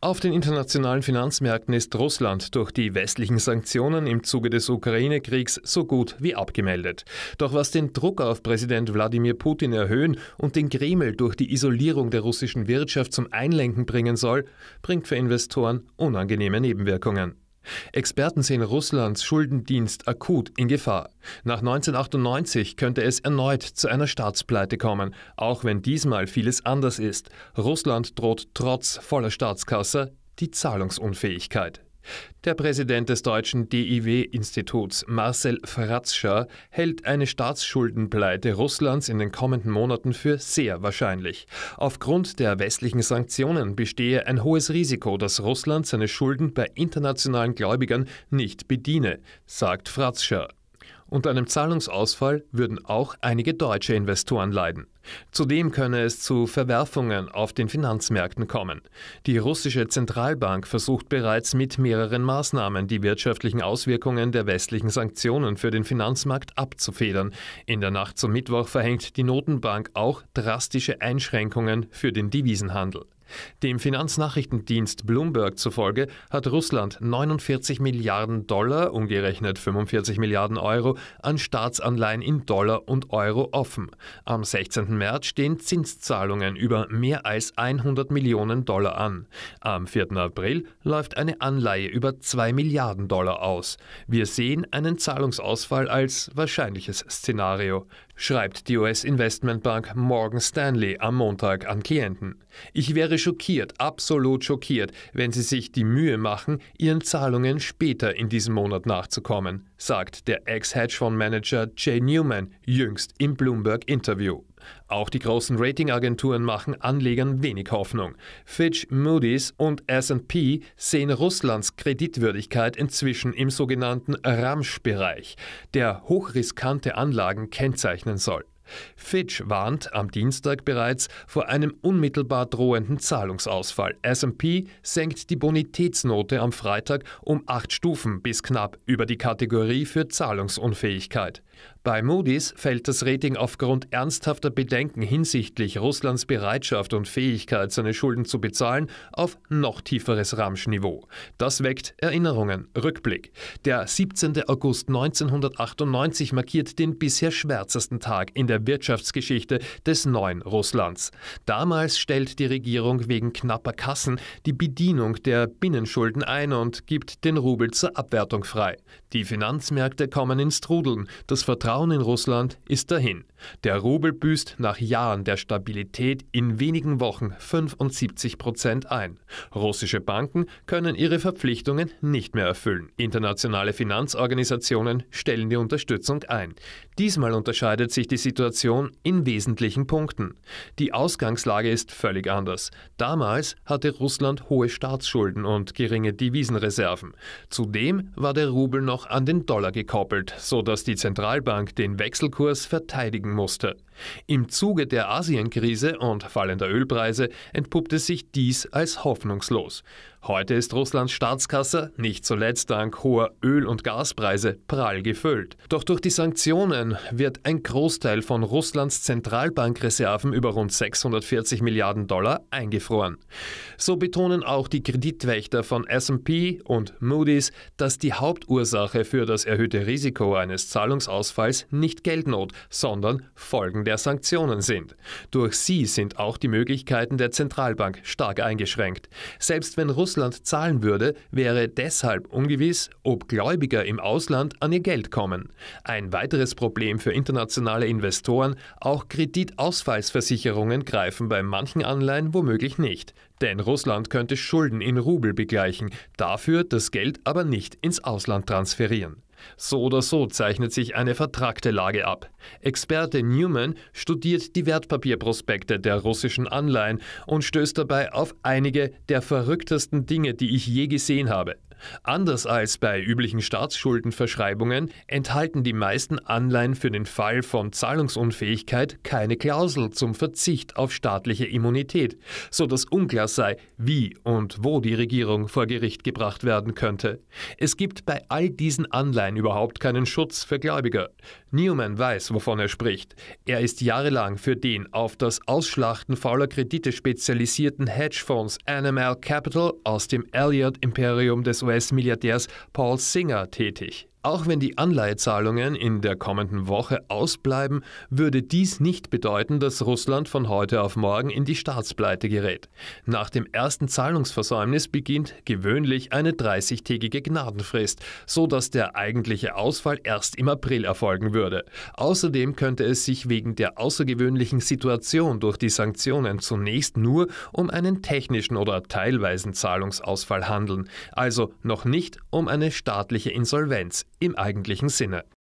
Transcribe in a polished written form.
Auf den internationalen Finanzmärkten ist Russland durch die westlichen Sanktionen im Zuge des Ukraine-Kriegs so gut wie abgemeldet. Doch was den Druck auf Präsident Wladimir Putin erhöhen und den Kreml durch die Isolierung der russischen Wirtschaft zum Einlenken bringen soll, bringt für Investoren unangenehme Nebenwirkungen. Experten sehen Russlands Schuldendienst akut in Gefahr. Nach 1998 könnte es erneut zu einer Staatspleite kommen, auch wenn diesmal vieles anders ist. Russland droht trotz voller Staatskasse die Zahlungsunfähigkeit. Der Präsident des deutschen DIW-Instituts, Marcel Fratzscher, hält eine Staatsschuldenpleite Russlands in den kommenden Monaten für sehr wahrscheinlich. Aufgrund der westlichen Sanktionen bestehe ein hohes Risiko, dass Russland seine Schulden bei internationalen Gläubigern nicht bediene, sagt Fratzscher. Unter einem Zahlungsausfall würden auch einige deutsche Investoren leiden. Zudem könne es zu Verwerfungen auf den Finanzmärkten kommen. Die russische Zentralbank versucht bereits mit mehreren Maßnahmen, die wirtschaftlichen Auswirkungen der westlichen Sanktionen für den Finanzmarkt abzufedern. In der Nacht zum Mittwoch verhängt die Notenbank auch drastische Einschränkungen für den Devisenhandel. Dem Finanznachrichtendienst Bloomberg zufolge hat Russland 49 Milliarden Dollar, umgerechnet 45 Milliarden Euro, an Staatsanleihen in Dollar und Euro offen. Am 16. März stehen Zinszahlungen über mehr als 100 Millionen Dollar an. Am 4. April läuft eine Anleihe über 2 Milliarden Dollar aus. Wir sehen einen Zahlungsausfall als wahrscheinliches Szenario, schreibt die US-Investmentbank Morgan Stanley am Montag an Klienten. Ich wäre schockiert, absolut schockiert, wenn sie sich die Mühe machen, ihren Zahlungen später in diesem Monat nachzukommen, sagt der Ex-Hedgefondsmanager Jay Newman jüngst im Bloomberg-Interview. Auch die großen Ratingagenturen machen Anlegern wenig Hoffnung. Fitch, Moody's und S&P sehen Russlands Kreditwürdigkeit inzwischen im sogenannten Ramsch-Bereich, der hochriskante Anlagen kennzeichnen soll. Fitch warnt am Dienstag bereits vor einem unmittelbar drohenden Zahlungsausfall. S&P senkt die Bonitätsnote am Freitag um 8 Stufen bis knapp über die Kategorie für Zahlungsunfähigkeit. Bei Moody's fällt das Rating aufgrund ernsthafter Bedenken hinsichtlich Russlands Bereitschaft und Fähigkeit, seine Schulden zu bezahlen, auf noch tieferes Ramschniveau. Das weckt Erinnerungen. Rückblick. Der 17. August 1998 markiert den bisher schwärzesten Tag in der Wirtschaftsgeschichte des neuen Russlands. Damals stellt die Regierung wegen knapper Kassen die Bedienung der Binnenschulden ein und gibt den Rubel zur Abwertung frei. Die Finanzmärkte kommen ins Trudeln. Das Vertrauen in Russland ist dahin. Der Rubel büßt nach Jahren der Stabilität in wenigen Wochen 75% ein. Russische Banken können ihre Verpflichtungen nicht mehr erfüllen. Internationale Finanzorganisationen stellen die Unterstützung ein. Diesmal unterscheidet sich die Situation in wesentlichen Punkten. Die Ausgangslage ist völlig anders. Damals hatte Russland hohe Staatsschulden und geringe Devisenreserven. Zudem war der Rubel noch an den Dollar gekoppelt, sodass die Zentralbank den Wechselkurs verteidigen musste. Im Zuge der Asienkrise und fallender Ölpreise entpuppte sich dies als hoffnungslos. Heute ist Russlands Staatskasse, nicht zuletzt dank hoher Öl- und Gaspreise, prall gefüllt. Doch durch die Sanktionen wird ein Großteil von Russlands Zentralbankreserven über rund 640 Milliarden Dollar eingefroren. So betonen auch die Kreditwächter von S&P und Moody's, dass die Hauptursache für das erhöhte Risiko eines Zahlungsausfalls nicht Geldnot, sondern Folgen der Sanktionen sind. Durch sie sind auch die Möglichkeiten der Zentralbank stark eingeschränkt. Selbst wenn Russland zahlen würde, wäre deshalb ungewiss, ob Gläubiger im Ausland an ihr Geld kommen. Ein weiteres Problem für internationale Investoren, auch Kreditausfallsversicherungen greifen bei manchen Anleihen womöglich nicht. Denn Russland könnte Schulden in Rubel begleichen, dafür das Geld aber nicht ins Ausland transferieren. So oder so zeichnet sich eine vertrackte Lage ab. Experte Newman studiert die Wertpapierprospekte der russischen Anleihen und stößt dabei auf einige der verrücktesten Dinge, die ich je gesehen habe. Anders als bei üblichen Staatsschuldenverschreibungen enthalten die meisten Anleihen für den Fall von Zahlungsunfähigkeit keine Klausel zum Verzicht auf staatliche Immunität, sodass unklar sei, wie und wo die Regierung vor Gericht gebracht werden könnte. Es gibt bei all diesen Anleihen überhaupt keinen Schutz für Gläubiger. Newman weiß, wovon er spricht. Er ist jahrelang für den auf das Ausschlachten fauler Kredite spezialisierten Hedgefonds NML Capital aus dem Elliott-Imperium des US-Milliardärs Paul Singer tätig. Auch wenn die Anleihezahlungen in der kommenden Woche ausbleiben, würde dies nicht bedeuten, dass Russland von heute auf morgen in die Staatspleite gerät. Nach dem ersten Zahlungsversäumnis beginnt gewöhnlich eine 30-tägige Gnadenfrist, sodass der eigentliche Ausfall erst im April erfolgen würde. Außerdem könnte es sich wegen der außergewöhnlichen Situation durch die Sanktionen zunächst nur um einen technischen oder teilweisen Zahlungsausfall handeln, also noch nicht um eine staatliche Insolvenz im eigentlichen Sinne.